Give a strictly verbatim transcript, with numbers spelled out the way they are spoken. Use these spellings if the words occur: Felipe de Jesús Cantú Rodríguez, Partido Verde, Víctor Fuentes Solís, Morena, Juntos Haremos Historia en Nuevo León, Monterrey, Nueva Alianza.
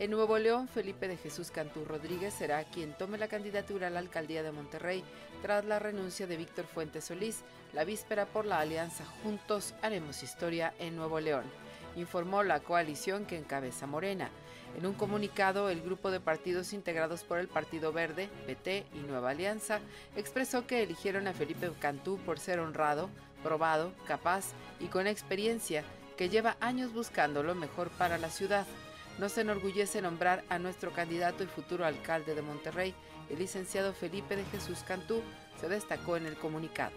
En Nuevo León, Felipe de Jesús Cantú Rodríguez será quien tome la candidatura a la alcaldía de Monterrey tras la renuncia de Víctor Fuentes Solís la víspera por la alianza Juntos Haremos Historia en Nuevo León, informó la coalición que encabeza Morena. En un comunicado, el grupo de partidos integrados por el Partido Verde, P T y Nueva Alianza expresó que eligieron a Felipe Cantú por ser honrado, probado, capaz y con experiencia, que lleva años buscando lo mejor para la ciudad. Nos enorgullece nombrar a nuestro candidato y futuro alcalde de Monterrey, el licenciado Felipe de Jesús Cantú, se destacó en el comunicado.